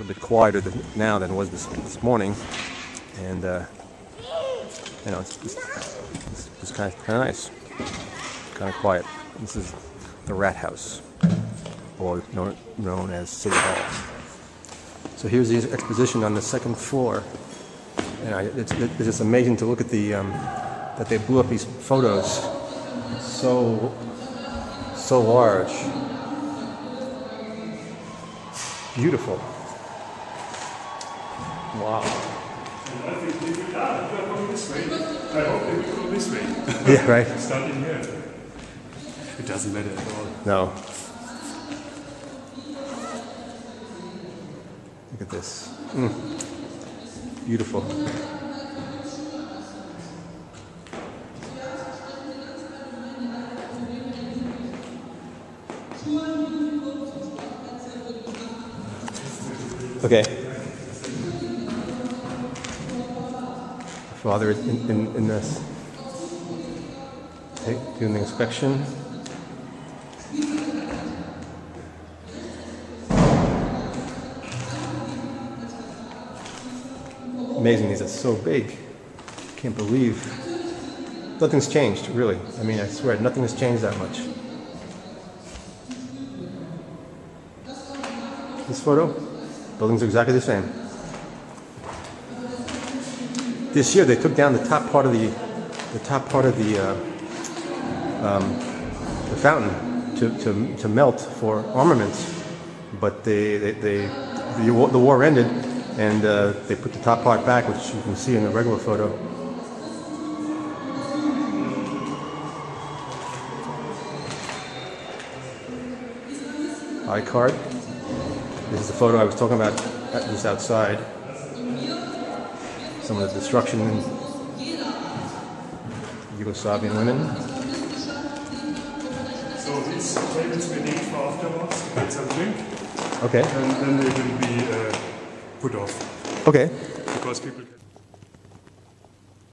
a bit quieter now than it was this morning, and you know, it's kind of nice, kind of quiet. This is the Rat House, or known as City Hall. So here's the exposition on the second floor, and it's just amazing to look at the that they blew up these photos. It's so large. Beautiful. Wow. And I think we are going this way. I hope they will go this way. Yeah, right. Starting here. It doesn't matter at all. No. Look at this. Mm. Beautiful. Okay. Father is in this, okay, doing the inspection. Amazing, these are so big. Can't believe. Nothing's changed, really. I mean, I swear, nothing has changed that much. This photo? Buildings are exactly the same. This year they took down the top part of the fountain to melt for armaments, but the war ended, and they put the top part back, which you can see in the regular photo. Icard. This is the photo I was talking about just outside. Some of the destruction in Yugoslavian women. So these tables we need for afterwards, get some drink. Okay. And then they will be put off. Okay. Because people